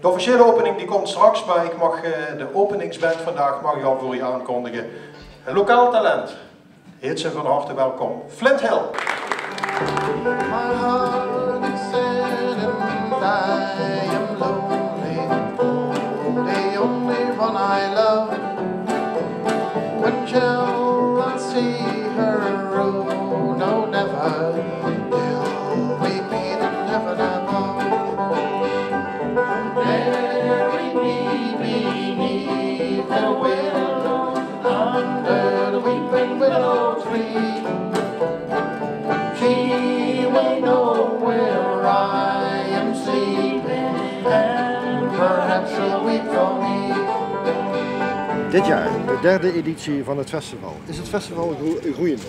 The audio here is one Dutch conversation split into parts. De officiële opening die komt straks, maar ik mag de openingsband vandaag al voor je aankondigen. Een lokaal talent. Heet ze van harte welkom. Flint Hill. Dit jaar, de derde editie van het festival. Is het festival groeiende?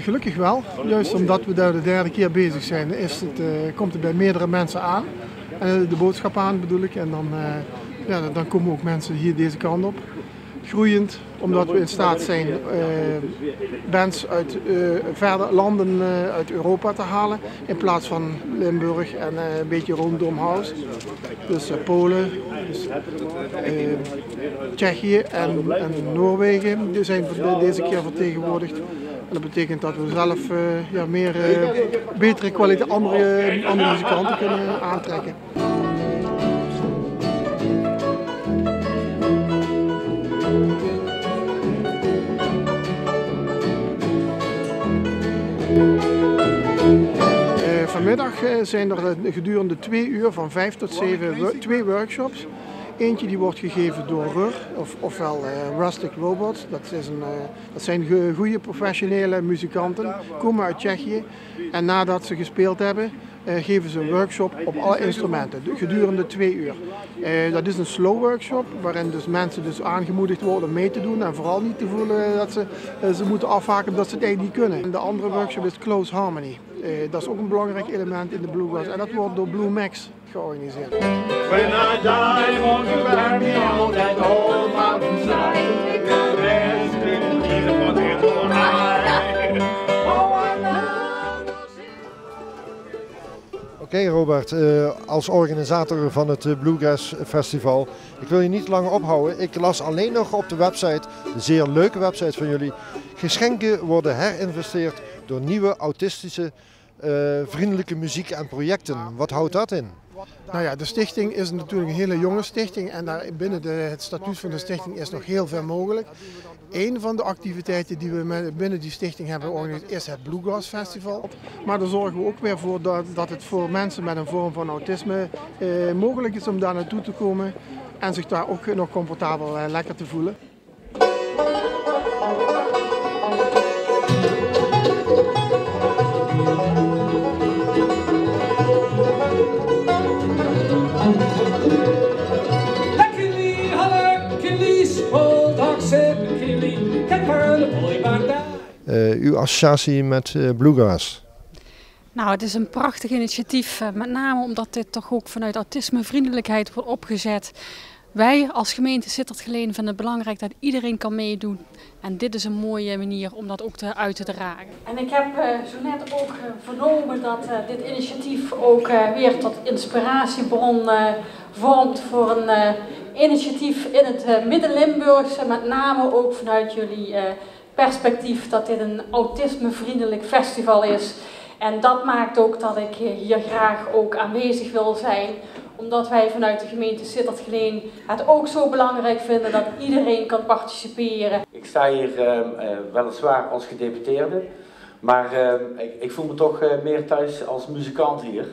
Gelukkig wel. Juist omdat we daar de derde keer bezig zijn, komt het bij meerdere mensen aan. De boodschap aan bedoel ik. En dan komen ook mensen hier deze kant op. Groeiend, omdat we in staat zijn bands uit verder landen uit Europa te halen. In plaats van Limburg en een beetje rondom Haus. Dus Polen, dus, Tsjechië en Noorwegen die zijn deze keer vertegenwoordigd. En dat betekent dat we zelf betere kwaliteit, andere muzikanten kunnen aantrekken. Vanmiddag zijn er gedurende 2 uur, van 5 tot 7, 2 workshops. Eentje die wordt gegeven door RUR, ofwel Rustic Robots. Dat zijn goede professionele muzikanten, komen uit Tsjechië. En nadat ze gespeeld hebben, geven ze een workshop op alle instrumenten, gedurende 2 uur. Dat is een slow workshop, waarin dus mensen aangemoedigd worden mee te doen en vooral niet te voelen dat ze moeten afhaken omdat ze het eigenlijk niet kunnen. En de andere workshop is Close Harmony. Dat is ook een belangrijk element in de bluegrass en dat wordt door Blue Max georganiseerd. When I die, won't you bury me on that old mountainside? The best in Oké, Robert, als organisator van het Bluegrass Festival, ik wil je niet langer ophouden. Ik las alleen nog op de website, een zeer leuke website van jullie, geschenken worden herinvesteerd door nieuwe autistische vriendelijke muziek en projecten. Wat houdt dat in? Nou ja, de stichting is natuurlijk een hele jonge stichting en daar binnen het statuut van de stichting is nog heel veel mogelijk. Een van de activiteiten die we binnen die stichting hebben georganiseerd is het Bluegrass Festival. Maar daar zorgen we ook weer voor dat het voor mensen met een vorm van autisme mogelijk is om daar naartoe te komen en zich daar ook nog comfortabel en lekker te voelen. Uw associatie met Bluegrass? Nou, het is een prachtig initiatief, met name omdat dit toch ook vanuit autismevriendelijkheid wordt opgezet. Wij als gemeente Sittard-Geleen vinden het belangrijk dat iedereen kan meedoen. En dit is een mooie manier om dat ook uit te dragen. En ik heb zo net ook vernomen dat dit initiatief ook weer tot inspiratiebron vormt voor een initiatief in het Midden-Limburgse. Met name ook vanuit jullie perspectief dat dit een autismevriendelijk festival is. En dat maakt ook dat ik hier graag ook aanwezig wil zijn. Omdat wij vanuit de gemeente Sittard-Geleen het ook zo belangrijk vinden dat iedereen kan participeren. Ik sta hier weliswaar als gedeputeerde, maar ik voel me toch meer thuis als muzikant hier.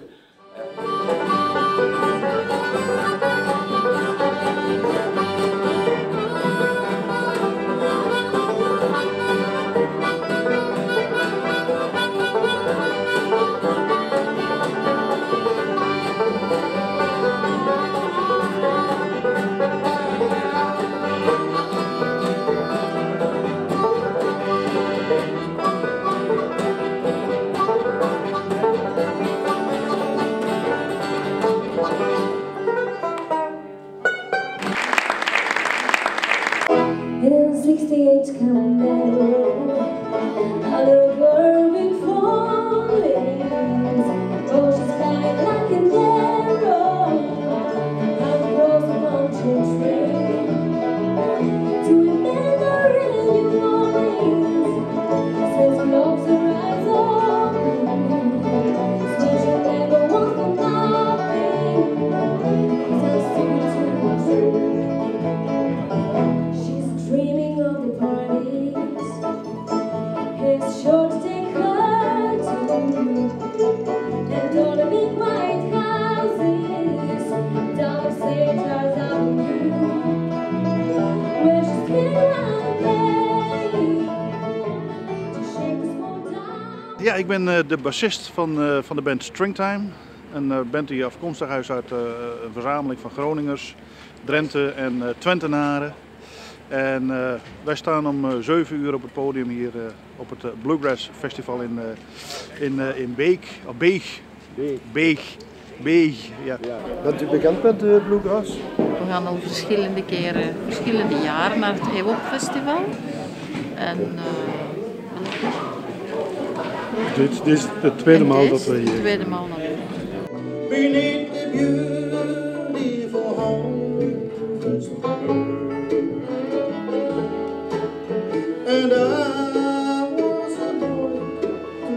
Ja, ik ben de bassist van de band Stringtime. Een band die afkomstig is uit een verzameling van Groningers, Drenthe en Twentenaren. En wij staan om 7 uur op het podium hier op het Bluegrass Festival in Beek. Oh, Beek. Beek. Ja. Bent u bekend met Bluegrass? We gaan al verschillende keren, verschillende jaren naar het RioP Festival. En, dit is de tweede maal dat we hier. Tweede maal dat we Beneath the beautiful homes and I was a boy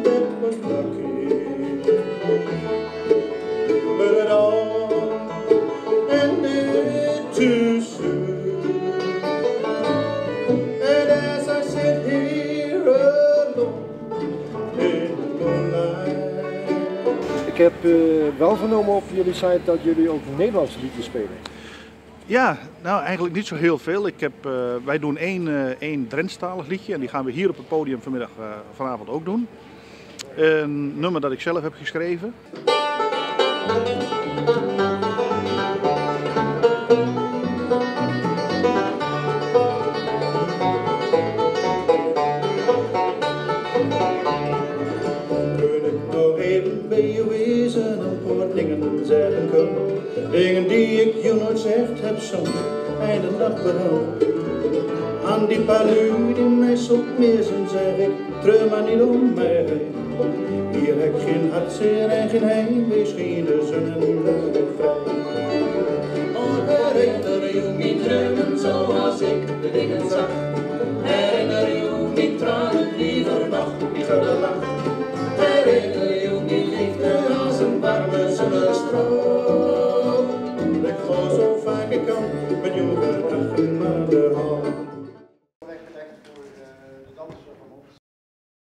that was lucky, but it all ended too soon. And as I sit here alone in the moonlight. Ik heb wel vernomen op jullie site dat jullie ook Nederlandse liedjes spelen. Ja, nou eigenlijk niet zo heel veel. Wij doen één Drentstalig liedje en die gaan we hier op het podium vanavond ook doen. Een nummer dat ik zelf heb geschreven. Dingen die ik je nooit zegt heb zong, einde dag berouw. Aan die palu die mij zult missen, zeg ik, treur maar niet om mij heen. Hier heb ik geen hartzeer en geen heimwee, misschien de zon en nu laat ik vrij.